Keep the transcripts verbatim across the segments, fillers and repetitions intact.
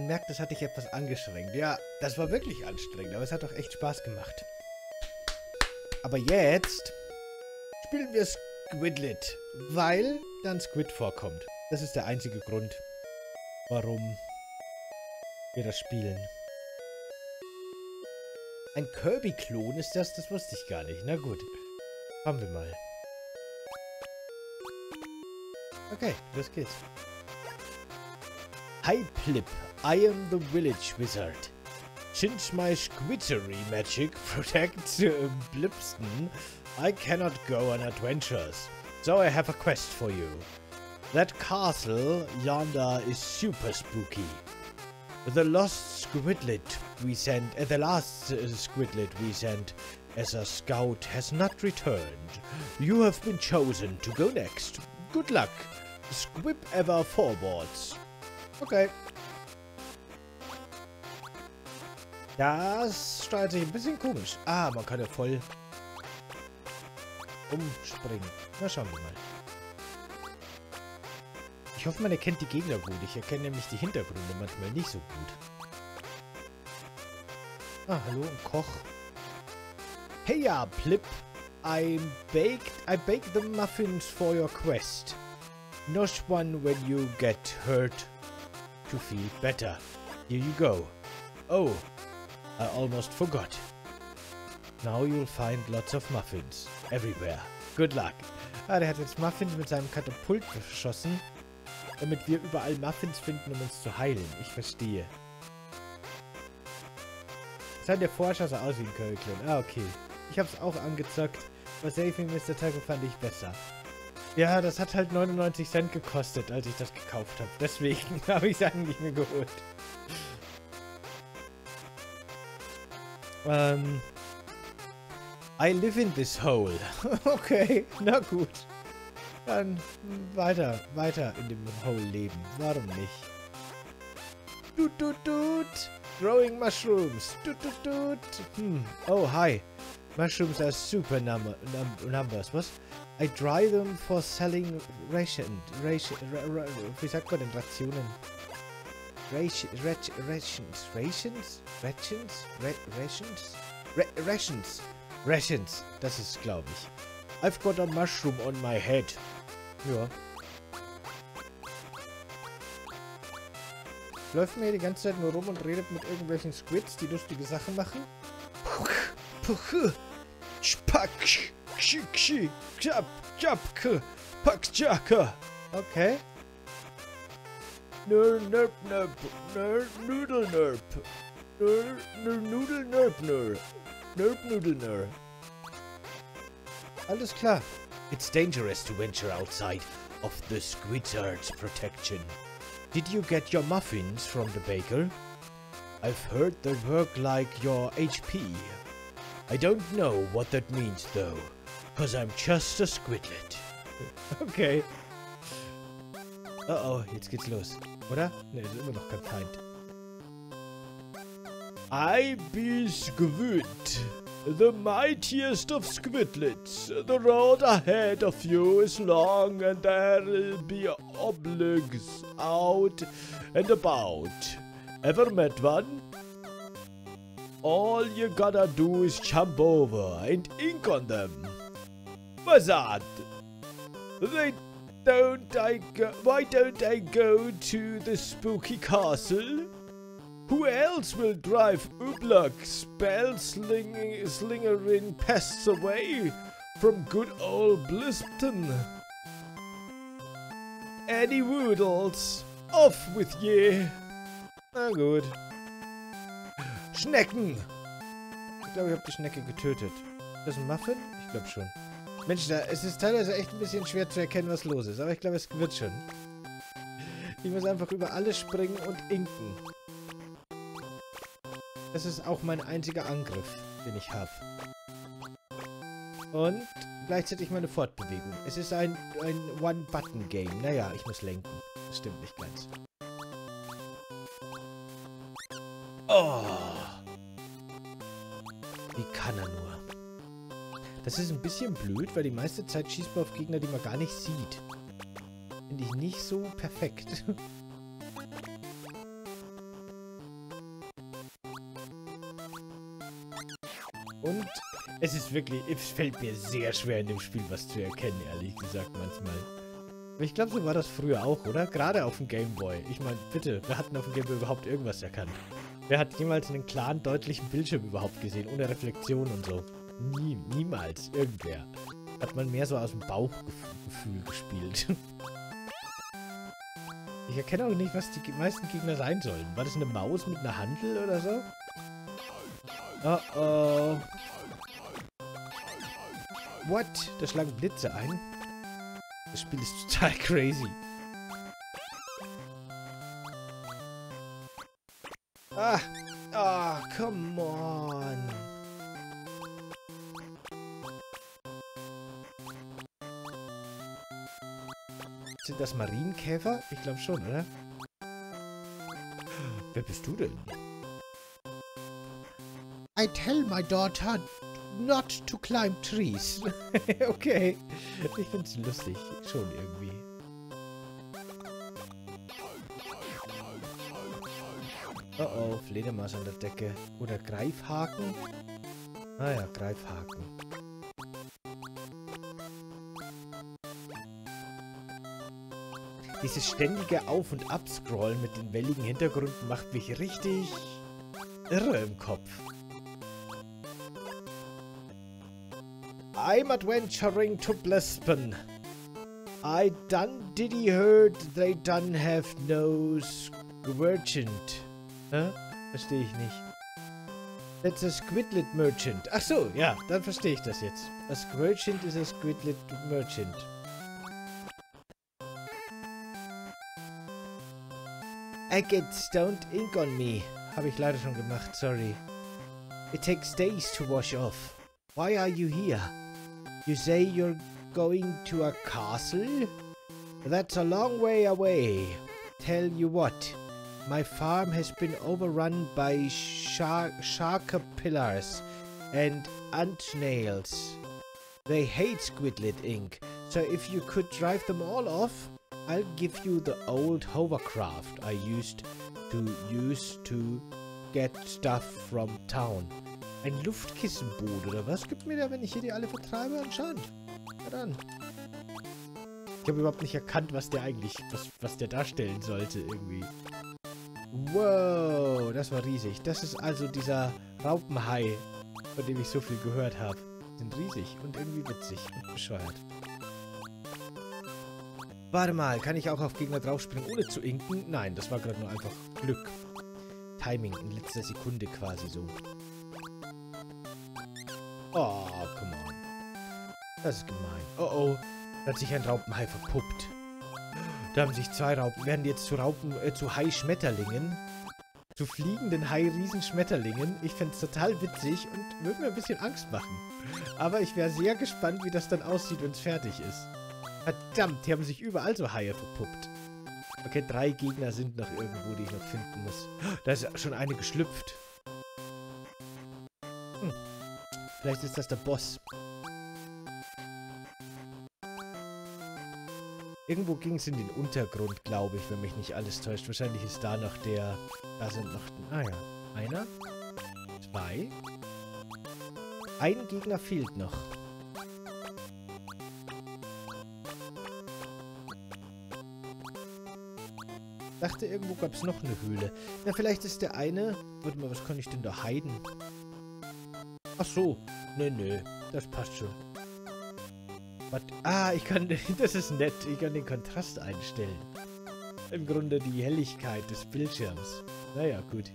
Man merkt, das hat dich etwas angestrengt. Ja, das war wirklich anstrengend, aber es hat doch echt Spaß gemacht. Aber jetzt spielen wir Squidlit, weil dann Squid vorkommt. Das ist der einzige Grund, warum wir das spielen. Ein Kirby-Klon ist das? Das wusste ich gar nicht. Na gut, haben wir mal. Okay, los geht's. Hi Plip, I am the village wizard. Since my squittery magic protects uh, Blipston, I cannot go on adventures. So I have a quest for you. That castle yonder is super spooky. The lost squidlet we sent, uh, the last uh, squidlet we sent as a scout has not returned. You have been chosen to go next. Good luck. Squib ever forwards. Okay. Das steuert sich ein bisschen komisch. Ah, man kann ja voll umspringen. Na, schauen wir mal. Ich hoffe, man erkennt die Gegner gut. Ich erkenne nämlich die Hintergründe manchmal nicht so gut. Ah, hallo, ein Koch. Hey ja, Plip. I baked, I baked the muffins for your quest. Not one when you get hurt to feel better. Here you go. Oh, I almost forgot. Now you'll find lots of muffins everywhere. Good luck. Ah, der hat jetzt Muffins mit seinem Katapult geschossen, damit wir überall Muffins finden, um uns zu heilen. Ich verstehe. Das hat der Forscher so aus wie ein Kölklin. Ah, okay. Ich hab's auch angezockt. Bei Saving Mister Tiger fand ich besser. Ja, das hat halt neunundneunzig Cent gekostet, als ich das gekauft habe. Deswegen habe ich es eigentlich mir geholt. Ähm. I live in this hole. Okay, na gut. Dann weiter, weiter in dem Hole leben. Warum nicht? Tut, tut, tut. Growing mushrooms. Tut, tut, tut. Hm. Oh, hi. Mushrooms are super number, num numbers. Was? I dry them for selling ration. Ration. Ra ra Wie sagt man denn? Rationen. Ration. Rations. Rations. Rations. Rations. Rations. Rations. Rations. Das ist, glaube ich. I've got a mushroom on my head. Ja. Läuft mir hier die ganze Zeit nur rum und redet mit irgendwelchen Squids, die lustige Sachen machen? Okay. Nur nerp nerp nur nudel nerp nur nudel nerp nur nerp nudel nerp. Alles klar. It's dangerous to venture outside of the squidzard's protection. Did you get your muffins from the baker? I've heard they work like your H P. I don't know what that means, though, because I'm just a squidlet. Okay. Uh-oh, jetzt geht's los, oder? Ne, ist immer noch kein Feind. I be Squid, the mightiest of squidlets. The road ahead of you is long, and there'll be obliques out and about. Ever met one? All you gotta do is jump over and ink on them. Wizard! They don't I go, why don't I go to the spooky castle? Who else will drive oblux spell slinging slingering pests away from good old Blipston? Any woodles, off with ye! Na gut. Schnecken! Ich glaube, ich habe die Schnecke getötet. Ist das ein Muffin? Ich glaube schon. Mensch, da, es ist teilweise echt ein bisschen schwer zu erkennen, was los ist. Aber ich glaube, es wird schon. Ich muss einfach über alles springen und inken. Das ist auch mein einziger Angriff, den ich habe. Und gleichzeitig meine Fortbewegung. Es ist ein, ein One-Button-Game. Naja, ich muss lenken. Das stimmt nicht ganz. Oh! Wie kann er nur? Das ist ein bisschen blöd, weil die meiste Zeit schießt man auf Gegner, die man gar nicht sieht. Finde ich nicht so perfekt. Und es ist wirklich, es fällt mir sehr schwer in dem Spiel was zu erkennen, ehrlich gesagt manchmal. Ich glaube, so war das früher auch, oder? Gerade auf dem Gameboy. Ich meine, bitte, wer hat denn auf dem Gameboy überhaupt irgendwas erkannt? Wer hat jemals einen klaren, deutlichen Bildschirm überhaupt gesehen, ohne Reflexion und so? Nie, niemals, irgendwer. Hat man mehr so aus dem Bauchgefühl gespielt. Ich erkenne auch nicht, was die meisten Gegner sein sollen. War das eine Maus mit einer Handel oder so? Oh oh. What? Da schlagen Blitze ein. Das Spiel ist total crazy. Ah! Ah, oh, come on! Sind das Marienkäfer? Ich glaube schon, oder? Wer bist du denn? I tell my daughter not to climb trees. Okay. Ich find's lustig. Schon irgendwie. Oh oh, Fledermaus an der Decke. Oder Greifhaken? Ah ja, Greifhaken. Dieses ständige Auf- und Abscrollen mit den welligen Hintergründen macht mich richtig irre im Kopf. I'm adventuring to Blipston. I done diddy heard they done have no merchant. Hä? Verstehe ich nicht. That's a Squidlit merchant. Ach so, ja, dann verstehe ich das jetzt. A Squidlit is a Squidlit merchant. I get stoned ink on me. Habe ich leider schon gemacht, sorry. It takes days to wash off. Why are you here? You say you're going to a castle? That's a long way away. Tell you what, my farm has been overrun by shar sharkerpillars and ant snails. They hate Squidlit Incorporated. So if you could drive them all off, I'll give you the old hovercraft I used to use to get stuff from town. Ein Luftkissenboot, oder was? Gibt mir da, wenn ich hier die alle vertreibe? Anscheinend. Na dann. Ich habe überhaupt nicht erkannt, was der eigentlich, was, was der darstellen sollte, irgendwie. Wow, das war riesig. Das ist also dieser Raupenhai, von dem ich so viel gehört habe. Sind riesig und irgendwie witzig und bescheuert. Warte mal, kann ich auch auf Gegner draufspringen, ohne zu inken? Nein, das war gerade nur einfach Glück. Timing in letzter Sekunde quasi so. Oh, come on. Das ist gemein. Oh oh, da hat sich ein Raupenhai verpuppt. Da haben sich zwei Raupen, werden jetzt zu Raupen, äh, zu Hai-Schmetterlingen. Zu fliegenden Hai-Riesenschmetterlingen. Ich fände es total witzig und würde mir ein bisschen Angst machen. Aber ich wäre sehr gespannt, wie das dann aussieht, wenn es fertig ist. Verdammt, hier haben sich überall so Haie verpuppt. Okay, drei Gegner sind noch irgendwo, die ich noch finden muss. Da ist schon eine geschlüpft. Hm. Vielleicht ist das der Boss. Irgendwo ging es in den Untergrund, glaube ich, wenn mich nicht alles täuscht. Wahrscheinlich ist da noch der... Da sind noch... Ah ja. Einer. Zwei. Ein Gegner fehlt noch. Ich dachte, irgendwo gab es noch eine Höhle. Na, vielleicht ist der eine... Warte mal, was kann ich denn da hiden? Ach so. Nö, nö. Das passt schon. What? Ah, ich kann... Das ist nett. Ich kann den Kontrast einstellen. Im Grunde die Helligkeit des Bildschirms. Naja, gut.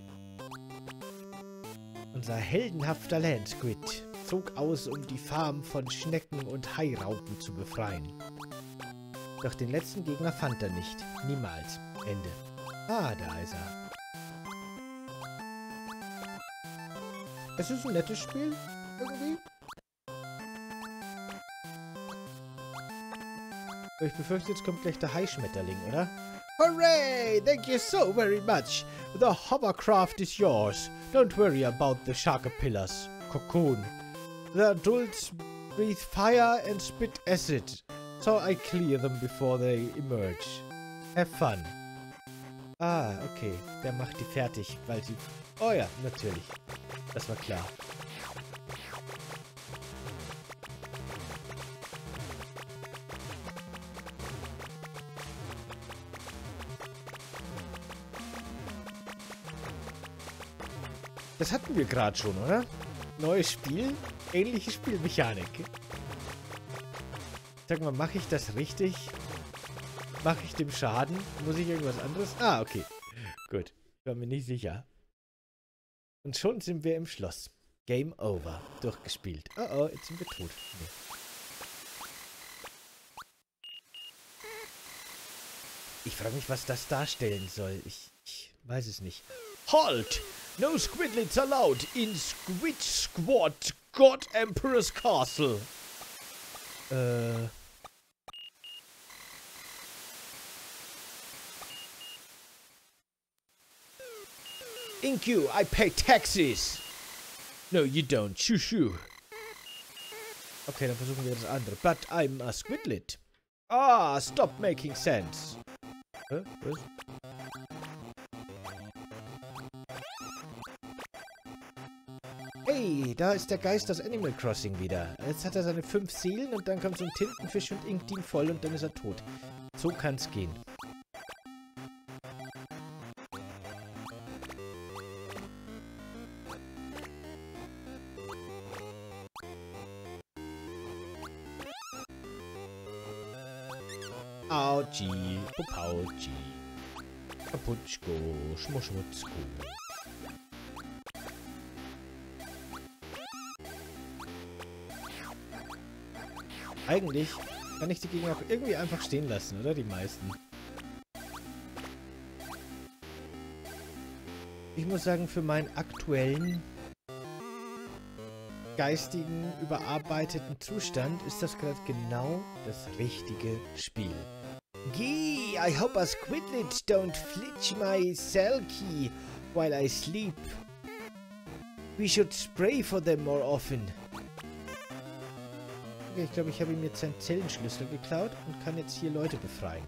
Unser heldenhafter Landsquid zog aus, um die Farm von Schnecken und Hairaupen zu befreien. Doch den letzten Gegner fand er nicht. Niemals. Ende. Ah, da ist er. Es ist ein nettes Spiel, irgendwie. Ich befürchte, jetzt kommt gleich der Hai-Schmetterling, oder? Hooray! Thank you so very much! The hovercraft is yours. Don't worry about the sharkerpillars. Cocoon. The adults breathe fire and spit acid. So I clear them before they emerge. Have fun. Ah, okay. Der macht die fertig, weil sie... Oh ja, natürlich. Das war klar. Das hatten wir gerade schon, oder? Neues Spiel, ähnliche Spielmechanik. Sag mal, mache ich das richtig? Mache ich dem Schaden? Muss ich irgendwas anderes? Ah, okay. Gut. Ich war mir nicht sicher. Und schon sind wir im Schloss. Game over. Durchgespielt. Oh oh, jetzt sind wir tot. Nee. Ich frage mich, was das darstellen soll. Ich, ich weiß es nicht. Halt! No Squidlets allowed in Squid Squad God Emperor's Castle. Äh... In queue, I pay taxes. No, you don't. Shoo, shoo. Okay, dann versuchen wir das andere. But I'm a Squidlit. Ah, stop making sense. Hä? Was? Hey, da ist der Geist aus Animal Crossing wieder. Jetzt hat er seine fünf Seelen und dann kommt so ein Tintenfisch und inkt ihn voll und dann ist er tot. So kann's gehen. Autschi, Popautschi, Kaputschko, Schmuschmutzko. Eigentlich kann ich die Gegner auch irgendwie einfach stehen lassen, oder? Die meisten. Ich muss sagen, für meinen aktuellen geistigen, überarbeiteten Zustand ist das gerade genau das richtige Spiel. Gee, I hope a Squidlet don't flitch my cell key while I sleep. We should spray for them more often. Okay, ich glaube, ich habe ihm jetzt seinen Zellenschlüssel geklaut und kann jetzt hier Leute befreien.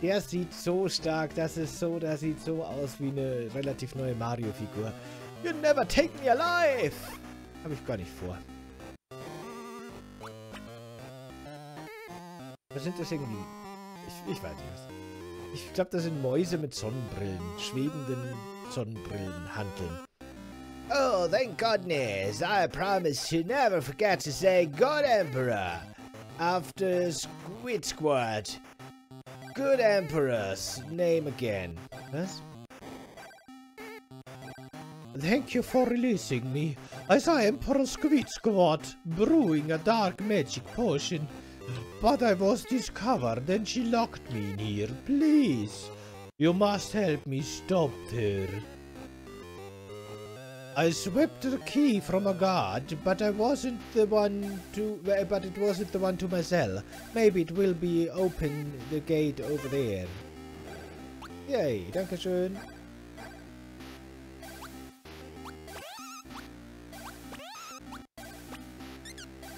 Der sieht so stark, das ist so, das sieht so aus wie eine relativ neue Mario-Figur. You never take me alive! Habe ich gar nicht vor. Was sind das irgendwie? Ich, ich weiß nicht was. Ich glaube, das sind Mäuse mit Sonnenbrillen. Schwebenden Sonnenbrillen handeln. Oh, thank goodness. I promise to never forget to say God Emperor. After Squid Squad. Good Emperor's name again. Was? Thank you for releasing me. I saw Emperor Squid Squad brewing a dark magic potion, but I was discovered and she locked me in here. Please, you must help me stop her. I swept the key from a guard, but I wasn't the one to. But it wasn't the one to my cell. Maybe it will be open the gate over there. Yay! Dankeschön.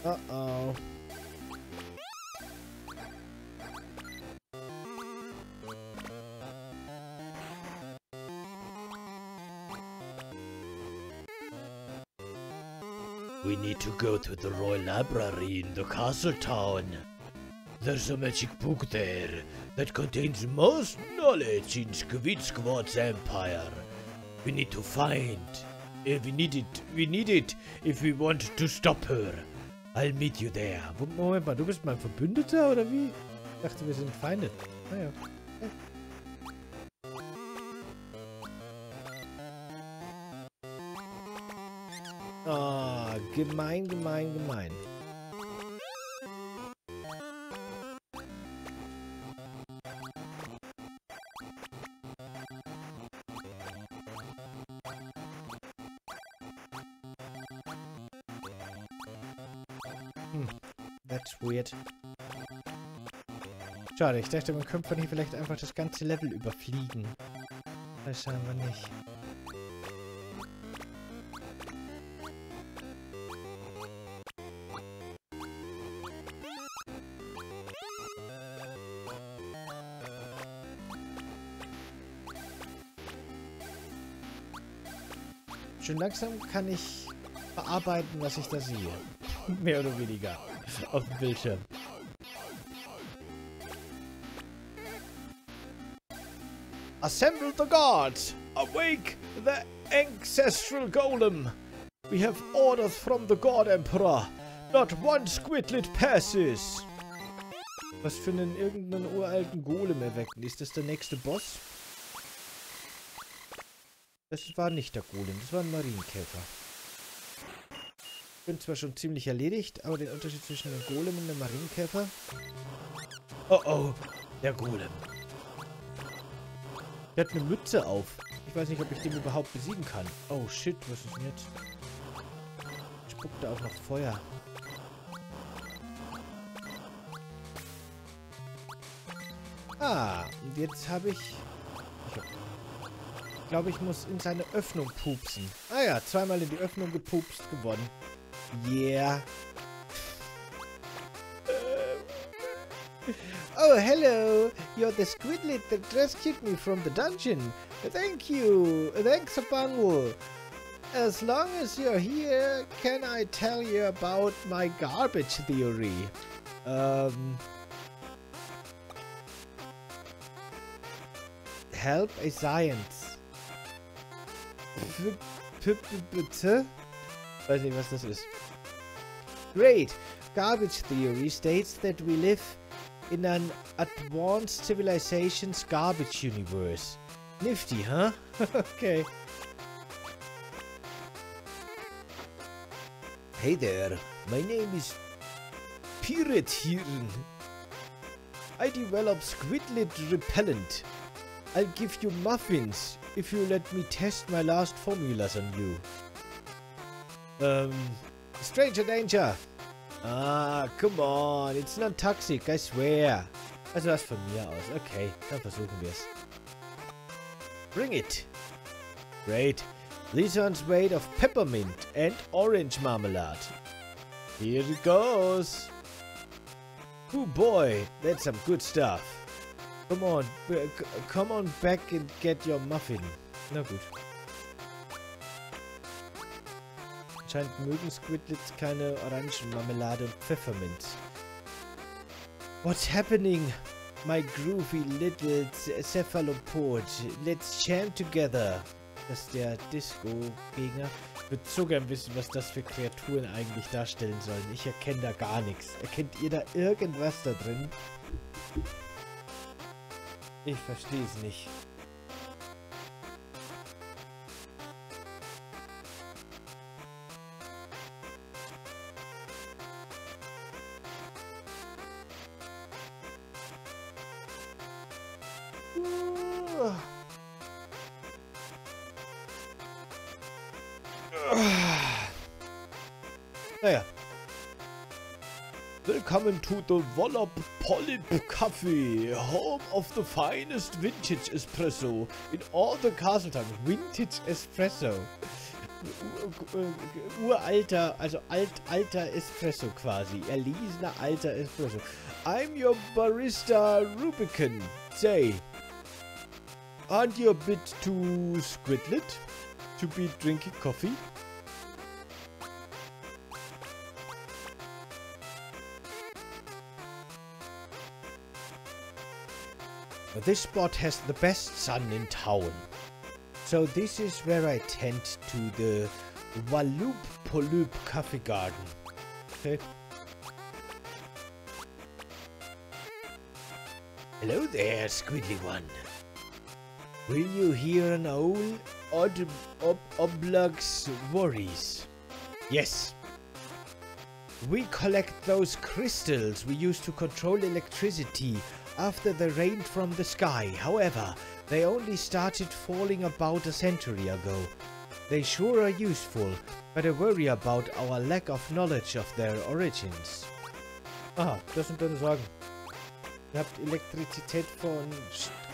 Uh oh. We need to go to the Royal Library in the castle town. There's a magic book there that contains most knowledge in Squid Squad's empire. We need to find. Uh, we need it. We need it if we want to stop her. I'll meet you there. Moment mal, du bist mein Verbündeter, oder wie? Ich dachte, wir sind Feinde. Naja. Ah, oh, gemein, gemein, gemein. Weird. Schade, ich dachte, man könnte von hier vielleicht einfach das ganze Level überfliegen. Das schauen wir nicht. Schon langsam kann ich bearbeiten, was ich da sehe. Mehr oder weniger. Auf dem Bildschirm. Assemble the guards! Awake the ancestral golem. We have orders from the God Emperor. Not one Squidlit passes. Was für einen irgendeinen uralten Golem erwecken? Ist das der nächste Boss? Das war nicht der Golem, das war ein Marienkäfer. Ich bin zwar schon ziemlich erledigt, aber den Unterschied zwischen einem Golem und einem Marienkäfer... Oh oh, der Golem. Der hat eine Mütze auf. Ich weiß nicht, ob ich den überhaupt besiegen kann. Oh shit, was ist denn jetzt? Spuckt da auch noch Feuer. Ah, und jetzt habe ich... Ich glaube, ich muss in seine Öffnung pupsen. Ah ja, zweimal in die Öffnung gepupst, gewonnen. Yeah. Oh, hello. You're the Squidlit that rescued me from the dungeon. Thank you. Thanks, Abangul. As long as you're here, can I tell you about my garbage theory? Um... Help a science. Bitte? Weiß nicht, was das ist. Great! Garbage theory states that we live in an advanced civilization's garbage universe. Nifty, huh? Okay. Hey there, my name is Pirithirn. I develop Squidlit repellent. I'll give you muffins, if you let me test my last formulas on you. Um, stranger danger! Ah, come on, it's not toxic, I swear. Also das von mir aus, okay, dann versuchen wir es. Bring it! Great, these are made of peppermint and orange marmalade. Here it goes! Oh boy, that's some good stuff. Come on, come on back and get your muffin. Na gut. Anscheinend mögen Squidlets keine Orangenmarmelade und Pfefferminz. What's happening, my groovy little cephalopod? Let's jam together. Das ist der Disco-Gegner. Ich würde so gern wissen, was das für Kreaturen eigentlich darstellen sollen. Ich erkenne da gar nichts. Erkennt ihr da irgendwas da drin? Ich verstehe es nicht. Uh. Naja. Willkommen to the Walu Pulu Pulu Cafe, home of the finest vintage espresso in all the castle towns. Vintage espresso. Uralter, also alt, alter Espresso quasi. Erlesener alter Espresso. I'm your barista Rubicon. Say, aren't you a bit too Squidlit to be drinking coffee? This spot has the best sun in town. So this is where I tend to the Walu Pulu Pulu Cafe garden. Okay. Hello there, Squidly One. Will you hear an owl? Odd ob oblux worries. Yes. We collect those crystals we use to control electricity after they rained from the sky. However, they only started falling about a century ago. They sure are useful, but I worry about our lack of knowledge of their origins. Aha, das sind deine Sorgen. Ihr habt Elektrizität von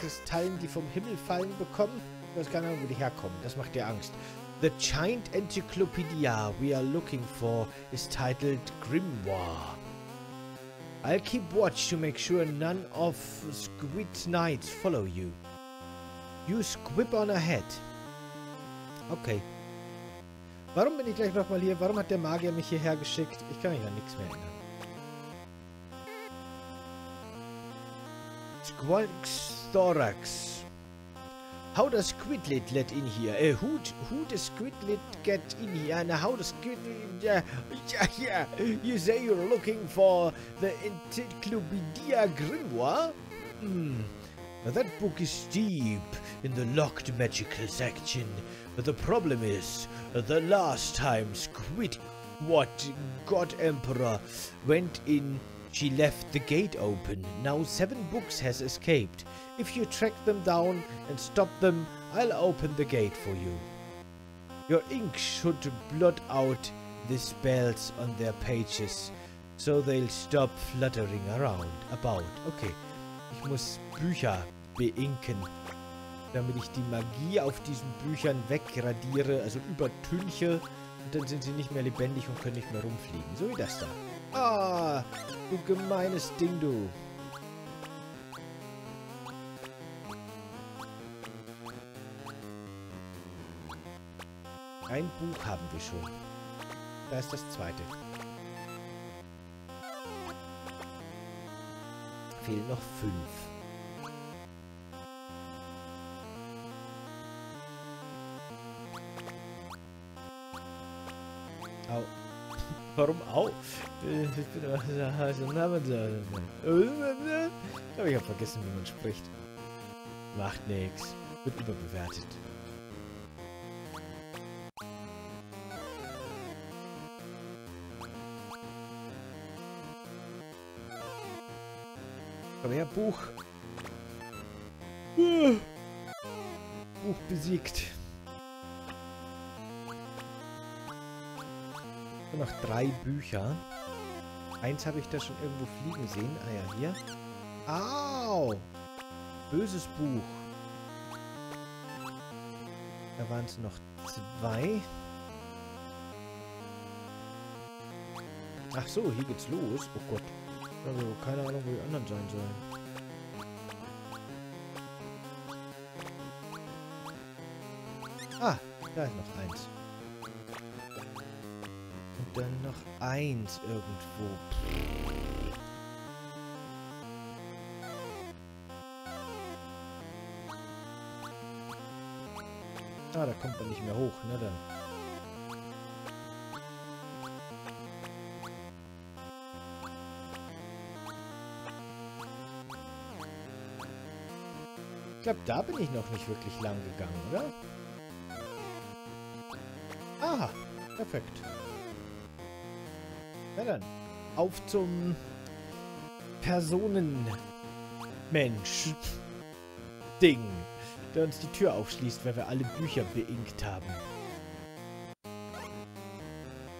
Kristallen, die vom Himmel fallen, bekommen? Ich weiß gar nicht, wo die herkommen. Das macht dir Angst. The giant encyclopedia we are looking for is titled Grimoire. I'll keep watch to make sure none of Squid Knights follow you. You squib on ahead. Okay. Warum bin ich gleich nochmal hier? Warum hat der Magier mich hierher geschickt? Ich kann mich an nichts mehr erinnern. Squalk's Thorax. How does Squidlit let in here? Uh, who, who does Squidlit get in here? And how does Squidlit... Uh, yeah, yeah. You say you're looking for the Encyclopedia Grimoire? Hmm. That book is deep in the locked magical section. But the problem is, the last time Squid... What? God Emperor went in... She left the gate open. Now seven books has escaped. If you track them down and stop them, I'll open the gate for you. Your ink should blot out the spells on their pages, so they'll stop fluttering around. About. Okay. Ich muss Bücher beinken, damit ich die Magie auf diesen Büchern wegradiere, also übertünche. Und dann sind sie nicht mehr lebendig und können nicht mehr rumfliegen. So wie das da. Ah, du gemeines Ding, du. Ein Buch haben wir schon. Da ist das zweite. Fehlen noch fünf. Au. Warum auch? Aber ich habe vergessen, wie man spricht. Macht nichts. Wird überbewertet. Komm her, Buch. Buch besiegt. Noch drei Bücher. Eins habe ich da schon irgendwo fliegen sehen. Ah ja, hier. Au! Böses Buch. Da waren es noch zwei. Ach so, hier geht's los. Oh Gott. Also, keine Ahnung, wo die anderen sein sollen. Ah, da ist noch eins. Dann noch eins irgendwo. Ah, da kommt man nicht mehr hoch, ne? Dann. Ich glaube, da bin ich noch nicht wirklich lang gegangen, oder? Aha, perfekt. Na dann, auf zum Personenmensch-Ding, der uns die Tür aufschließt, weil wir alle Bücher beinkt haben.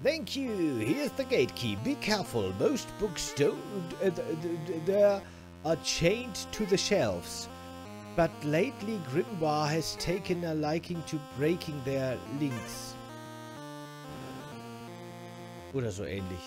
Thank you, here's the gate key. Be careful, most books don't... Uh, there are chained to the shelves. But lately Grimoire has taken a liking to breaking their links. Oder so ähnlich.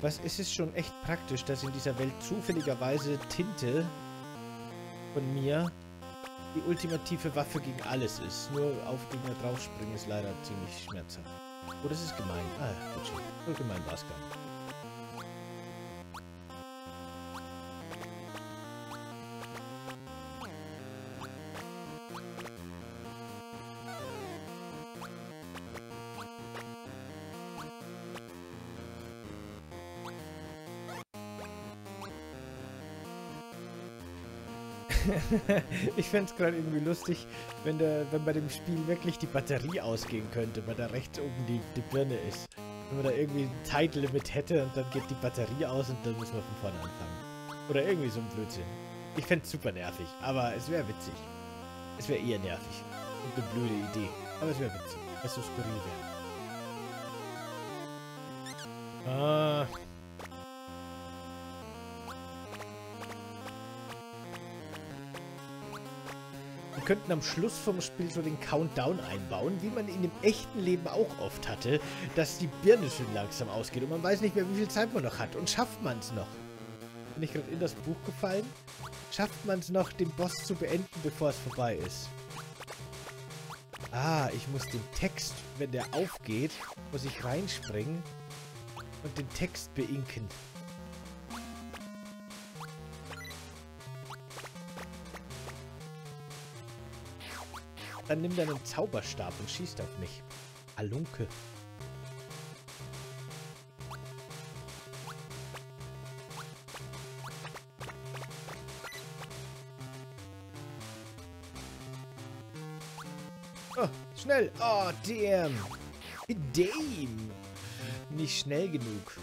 Was ist es schon echt praktisch, dass in dieser Welt zufälligerweise Tinte von mir die ultimative Waffe gegen alles ist. Nur auf Gegner draufspringen ist leider ziemlich schmerzhaft. Oh, das ist gemein. Ah, gut schon. Voll gemein war es gar nicht. Ich fände es gerade irgendwie lustig, wenn, der, wenn bei dem Spiel wirklich die Batterie ausgehen könnte, weil da rechts oben die, die Birne ist. Wenn man da irgendwie ein Zeitlimit hätte und dann geht die Batterie aus und dann muss man von vorne anfangen. Oder irgendwie so ein Blödsinn. Ich fände es super nervig, aber es wäre witzig. Es wäre eher nervig. Und eine blöde Idee. Aber es wäre witzig, was so skurril wäre. Ah... Wir könnten am Schluss vom Spiel so den Countdown einbauen, wie man ihn im echten Leben auch oft hatte, dass die Birne schön langsam ausgeht und man weiß nicht mehr, wie viel Zeit man noch hat. Und schafft man es noch? Bin ich gerade in das Buch gefallen? Schafft man es noch, den Boss zu beenden, bevor es vorbei ist? Ah, ich muss den Text, wenn der aufgeht, muss ich reinspringen und den Text beinken. Dann nimmt er einen Zauberstab und schießt auf mich. Halunke. Oh, schnell. Oh, damn. Damn. Nicht schnell genug.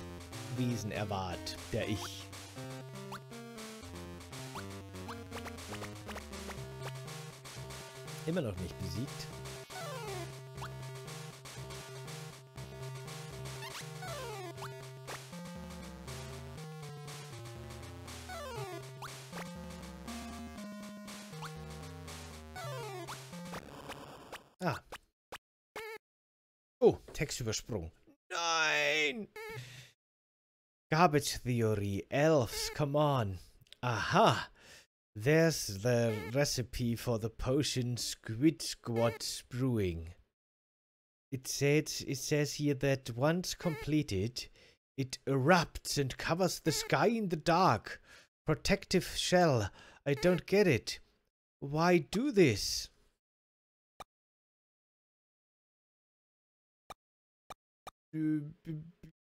Wesen erwart, der ich. Immer noch nicht besiegt. Ah. Oh, Text übersprungen. Nein! Garbage Theory. Elves, come on. Aha. There's the recipe for the potion Squid God brewing. It says, it says here that once completed, it erupts and covers the sky in the dark. Protective shell. I don't get it. Why do this?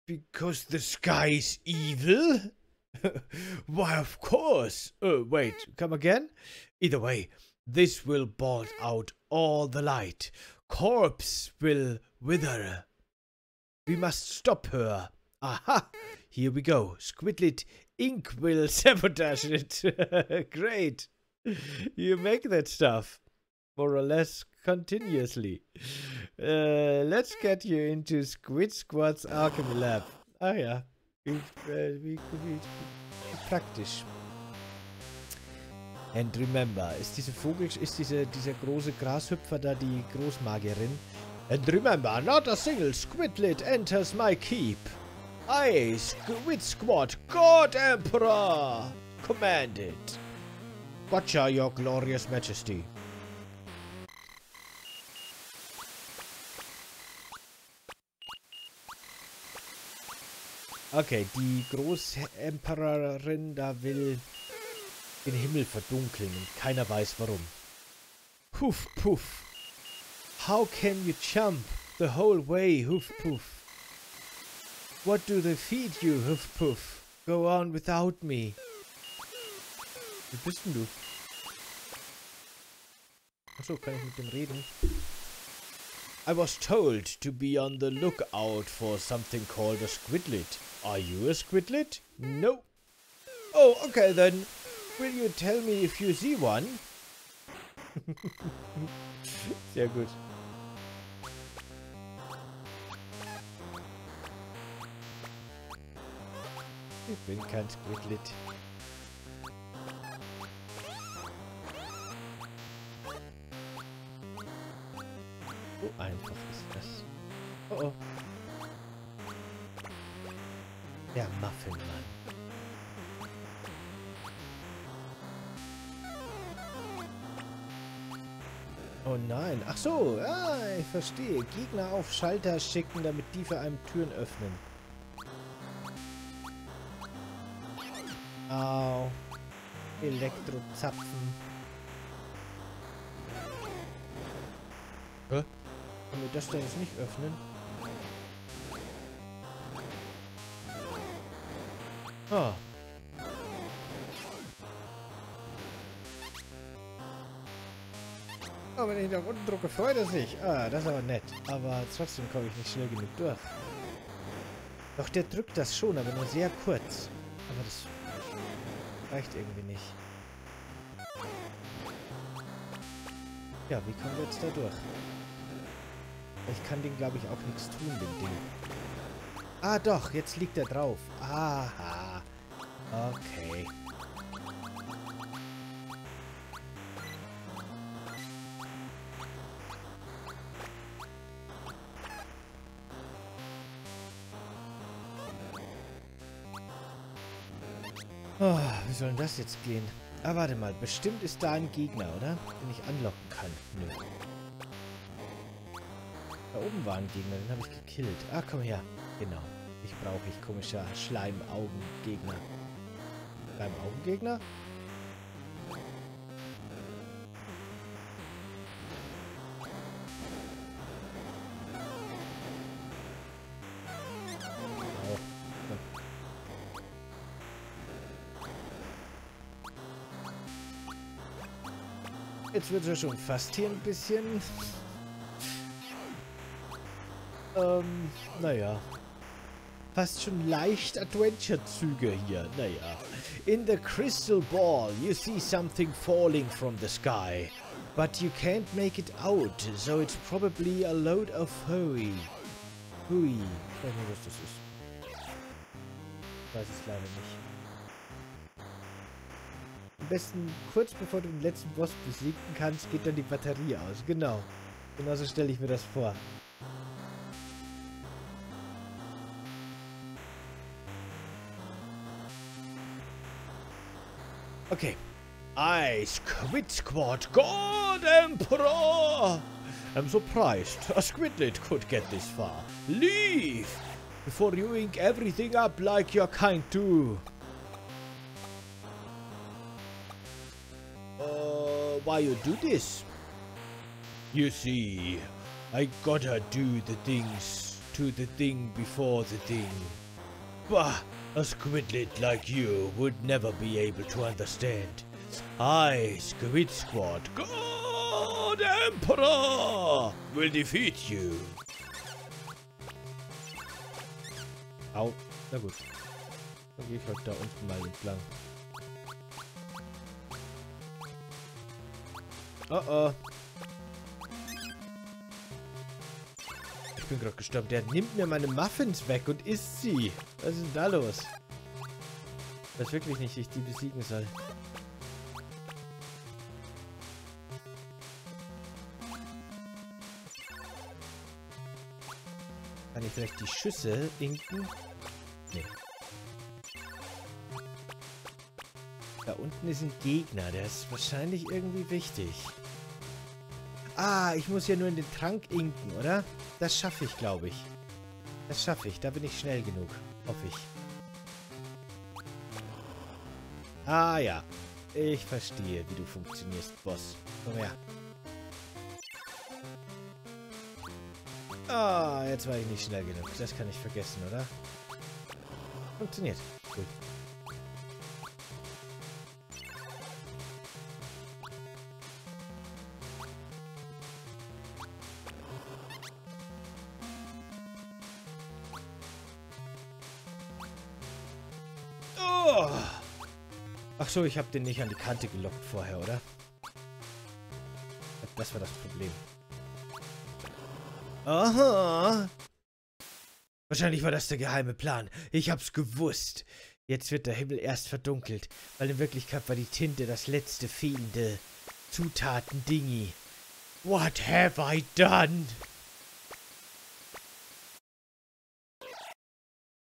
Because the sky is evil? Why, of course. Uh, wait, come again? Either way, this will blot out all the light. Corpse will wither. We must stop her. Aha, here we go. Squidlit ink will sabotage it. Great. You make that stuff. More or less continuously. Uh, let's get you into Squid Squad's alchemy lab. Ah, yeah. Praktisch. And remember, ist diese Vogel, ist diese, dieser große Grashüpfer da die Großmagierin? And remember, not a single Squidlet enters my keep. I, Squid Squad, God Emperor, command it. Gotcha, your glorious majesty. Okay, die Großempererin da will den Himmel verdunkeln und keiner weiß warum. Puff, puff. How can you jump the whole way, hoof, puff? What do they feed you, hoof, puff? Go on without me. Wie bist denn du? Achso, kann ich mit dem reden? I was told to be on the lookout for something called a squidlet. Are you a squidlet? No. Oh, okay then. Will you tell me if you see one? Sehr gut. Ich bin kein Squidlet. So einfach ist das. Oh oh. Der Muffinmann. Oh nein. Ach so. Ah, ich verstehe. Gegner auf Schalter schicken, damit die für einen Türen öffnen. Au. Elektrozapfen. Hä? Können wir das da jetzt nicht öffnen? Ah. Oh, wenn ich nach unten drücke, freut er sich. Ah, das ist aber nett. Aber trotzdem komme ich nicht schnell genug durch. Doch der drückt das schon, aber nur sehr kurz. Aber das reicht irgendwie nicht. Ja, wie kommen wir jetzt da durch? Ich kann den, glaube ich, auch nichts tun, dem Ding. Ah, doch, jetzt liegt er drauf. Aha. Okay. Oh, wie soll denn das jetzt gehen? Ah, warte mal. Bestimmt ist da ein Gegner, oder? Den ich anlocken kann. Nö. Da oben war ein Gegner. Den habe ich gekillt. Ah, komm her. Genau. Ich brauche ich komischer Schleim-Augen-Gegner. Schleim-Augen-Gegner? Jetzt wird es schon fast hier ein bisschen. Ähm, naja. Fast schon leicht Adventure-Züge hier. Naja. In the crystal ball you see something falling from the sky. But you can't make it out, so it's probably a load of hooey. Hui. Ich weiß nicht, was das ist. Ich weiß es leider nicht. Am besten kurz bevor du den letzten Boss besiegen kannst, geht dann die Batterie aus. Genau. Genauso stelle ich mir das vor. Okay. I, Squid Squad God Emperor! I'm surprised. A Squidlit could get this far. Leave! Before you ink everything up like you're kind to. Why you do this? You see, I gotta do the things to the thing before the thing. Bah, a squidlet like you would never be able to understand. I, Squid Squad, God Emperor, will defeat you. Au, na gut. Dann geh ich halt da unten mal entlang. Oh oh. Ich bin gerade gestorben. Der nimmt mir meine Muffins weg und isst sie. Was ist denn da los? Ich weiß wirklich nicht, wie ich die besiegen soll. Kann ich vielleicht die Schüsse inken? Nee. Da unten ist ein Gegner, der ist wahrscheinlich irgendwie wichtig. Ah, ich muss ja nur in den Trank inken, oder? Das schaffe ich, glaube ich. Das schaffe ich, da bin ich schnell genug, hoffe ich. Ah ja, ich verstehe, wie du funktionierst, Boss. Komm her. Ah, jetzt war ich nicht schnell genug. Das kann ich vergessen, oder? Funktioniert. Gut. Ach so, ich habe den nicht an die Kante gelockt vorher, oder? Das war das Problem. Aha! Wahrscheinlich war das der geheime Plan. Ich hab's gewusst. Jetzt wird der Himmel erst verdunkelt, weil in Wirklichkeit war die Tinte das letzte fehlende Zutaten-Dingi. What have I done?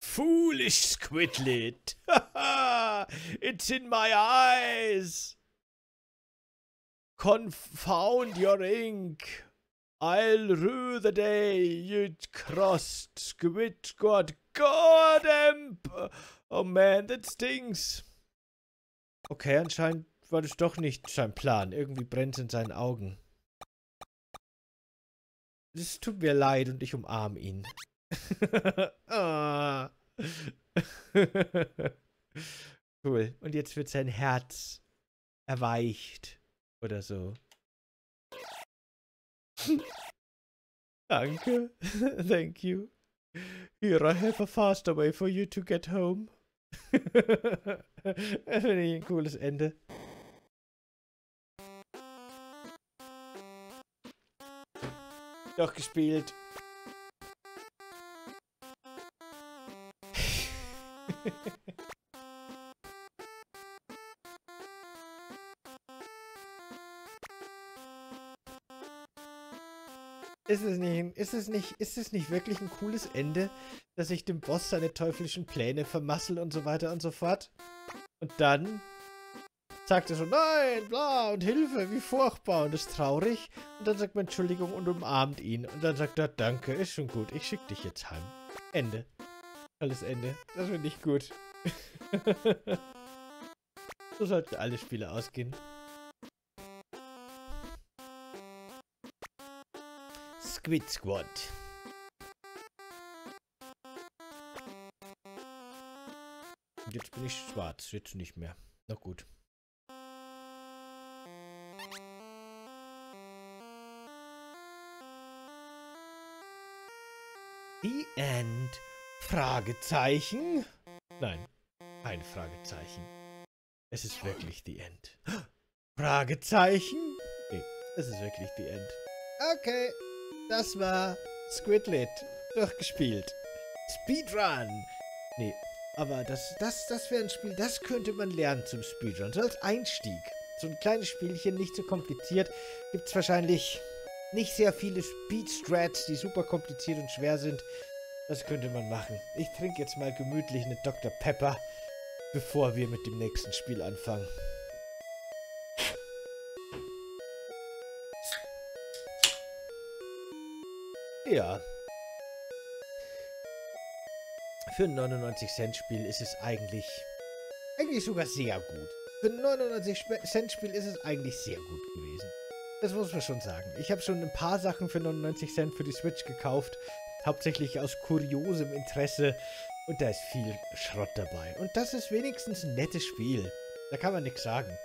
Foolish Squidlit! Haha! It's in my eyes! Confound your ink! I'll rue the day you crossed Squid God God Emperor! Oh man, that stings! Okay, anscheinend war das doch nicht sein Plan. Irgendwie brennt es in seinen Augen. Es tut mir leid und ich umarme ihn. Ah. Cool. Und jetzt wird sein Herz erweicht. Oder so. Danke. Thank you. Here I have a faster way for you to get home. Das finde ich ein cooles Ende. Doch gespielt. Ist es nicht, ist es nicht, ist es nicht wirklich ein cooles Ende, dass ich dem Boss seine teuflischen Pläne vermassel und so weiter und so fort? Und dann sagte so, nein, bla, und Hilfe, wie furchtbar, und ist traurig. Und dann sagt man Entschuldigung und umarmt ihn. Und dann sagt er, danke, ist schon gut, ich schicke dich jetzt heim. Ende. Alles Ende. Das wird nicht gut. So sollten alle Spiele ausgehen. Squid Squad. Jetzt bin ich schwarz, jetzt nicht mehr. Na gut. The End. Fragezeichen? Nein, kein Fragezeichen. Es ist wirklich The End. Fragezeichen? Okay, es ist wirklich The End. Okay, das war Squidlit. Durchgespielt. Speedrun. Nee. Aber das, das, das wäre ein Spiel, das könnte man lernen zum Speedrun, so als Einstieg. So ein kleines Spielchen, nicht so kompliziert, gibt es wahrscheinlich nicht sehr viele Speedstrats, die super kompliziert und schwer sind. Das könnte man machen. Ich trinke jetzt mal gemütlich eine Doktor Pepper, bevor wir mit dem nächsten Spiel anfangen. Ja. Für ein neunundneunzig Cent Spiel ist es eigentlich, eigentlich sogar sehr gut. Für ein neunundneunzig Cent Spiel ist es eigentlich sehr gut gewesen. Das muss man schon sagen. Ich habe schon ein paar Sachen für neunundneunzig Cent für die Switch gekauft. Hauptsächlich aus kuriosem Interesse. Und da ist viel Schrott dabei. Und das ist wenigstens ein nettes Spiel. Da kann man nichts sagen.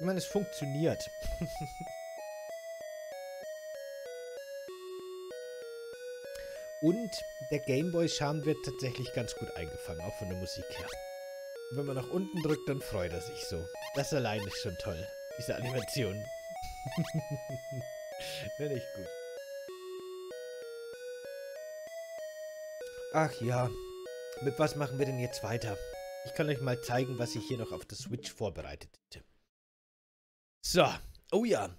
Ich meine, es funktioniert. Und der Gameboy-Charme wird tatsächlich ganz gut eingefangen, auch von der Musik her. Und wenn man nach unten drückt, dann freut er sich so. Das allein ist schon toll, diese Animation. Wäre nicht gut. Ach ja, mit was machen wir denn jetzt weiter? Ich kann euch mal zeigen, was ich hier noch auf der Switch vorbereitet hätte. So, oh ja,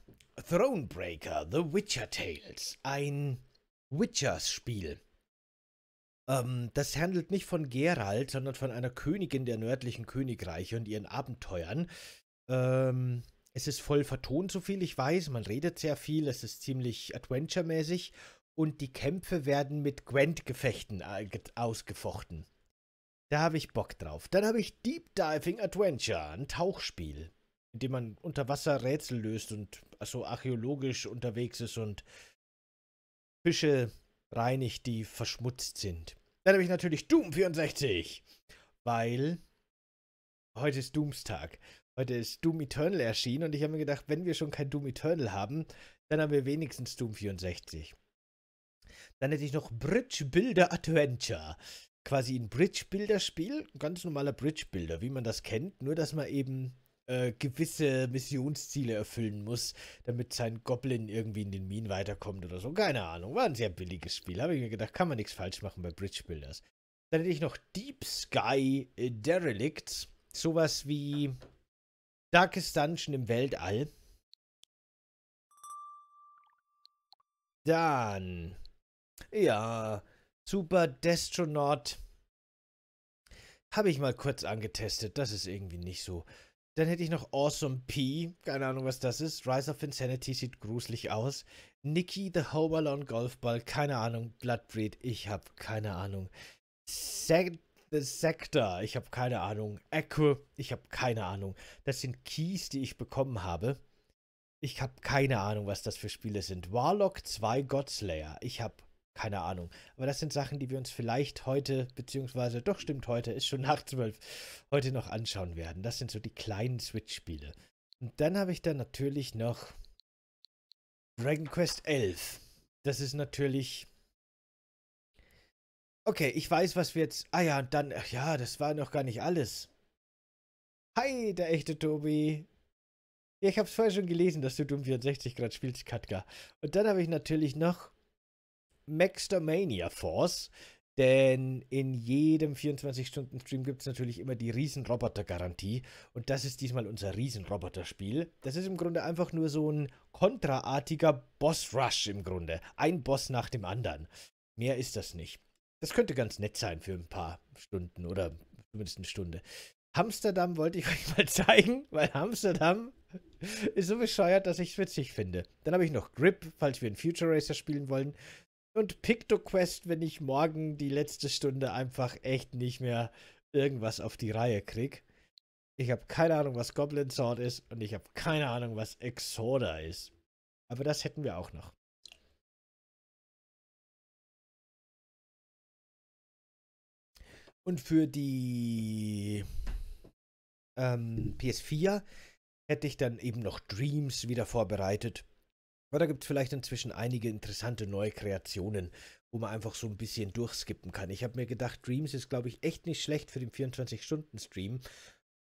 Thronebreaker, The Witcher Tales, ein Witchers-Spiel. Ähm, das handelt nicht von Geralt, sondern von einer Königin der nördlichen Königreiche und ihren Abenteuern. Ähm, es ist voll vertont, so viel ich weiß, man redet sehr viel, es ist ziemlich Adventure-mäßig und die Kämpfe werden mit Gwent-Gefechten ausgefochten. Da habe ich Bock drauf. Dann habe ich Deep Diving Adventure, ein Tauchspiel, indem man unter Wasser Rätsel löst und also archäologisch unterwegs ist und Fische reinigt, die verschmutzt sind. Dann habe ich natürlich Doom vierundsechzig, weil heute ist Doomstag. Heute ist Doom Eternal erschienen und ich habe mir gedacht, wenn wir schon kein Doom Eternal haben, dann haben wir wenigstens Doom vierundsechzig. Dann hätte ich noch Bridge Builder Adventure. Quasi ein Bridge Builder Spiel, ganz normaler Bridge Builder, wie man das kennt, nur dass man eben gewisse Missionsziele erfüllen muss, damit sein Goblin irgendwie in den Minen weiterkommt oder so. Keine Ahnung, war ein sehr billiges Spiel. Habe ich mir gedacht, kann man nichts falsch machen bei Bridge Builders. Dann hätte ich noch Deep Sky Derelicts. Sowas wie Darkest Dungeon im Weltall. Dann, ja, Super Destronaut. Habe ich mal kurz angetestet. Das ist irgendwie nicht so. Dann hätte ich noch Awesome P. Keine Ahnung, was das ist. Rise of Insanity sieht gruselig aus. Nikki, The Home Alone Golfball. Keine Ahnung. Bloodbreed. Ich habe keine Ahnung. Sec The Sector. Ich habe keine Ahnung. Echo. Ich habe keine Ahnung. Das sind Keys, die ich bekommen habe. Ich habe keine Ahnung, was das für Spiele sind. Warlock zwei Godslayer. Ich habe keine Ahnung. Aber das sind Sachen, die wir uns vielleicht heute, beziehungsweise, doch stimmt, heute ist schon nach zwölf, heute noch anschauen werden. Das sind so die kleinen Switch-Spiele. Und dann habe ich da natürlich noch Dragon Quest elf. Das ist natürlich... Okay, ich weiß, was wir jetzt... Ah ja, und dann... Ach ja, das war noch gar nicht alles. Hi, der echte Tobi. Ja, ich habe es vorher schon gelesen, dass du Doom vierundsechzig gerade spielst, Katka. Und dann habe ich natürlich noch Maxdomania Force, denn in jedem vierundzwanzig Stunden Stream gibt es natürlich immer die Riesenroboter-Garantie und das ist diesmal unser Riesenroboter-Spiel. Das ist im Grunde einfach nur so ein kontraartiger Boss-Rush im Grunde. Ein Boss nach dem anderen. Mehr ist das nicht. Das könnte ganz nett sein für ein paar Stunden oder zumindest eine Stunde. Hamsterdam wollte ich euch mal zeigen, weil Hamsterdam ist so bescheuert, dass ich es witzig finde. Dann habe ich noch Grip, falls wir einen Future Racer spielen wollen. Und PictoQuest, wenn ich morgen die letzte Stunde einfach echt nicht mehr irgendwas auf die Reihe kriege. Ich habe keine Ahnung, was Goblin Sword ist und ich habe keine Ahnung, was Exoda ist. Aber das hätten wir auch noch. Und für die ähm, P S vier hätte ich dann eben noch Dreams wieder vorbereitet. Aber da gibt es vielleicht inzwischen einige interessante neue Kreationen, wo man einfach so ein bisschen durchskippen kann. Ich habe mir gedacht, Dreams ist, glaube ich, echt nicht schlecht für den vierundzwanzig-Stunden-Stream,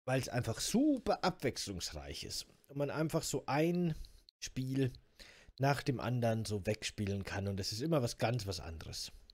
weil es einfach super abwechslungsreich ist. Und man einfach so ein Spiel nach dem anderen so wegspielen kann. Und es ist immer was ganz was anderes.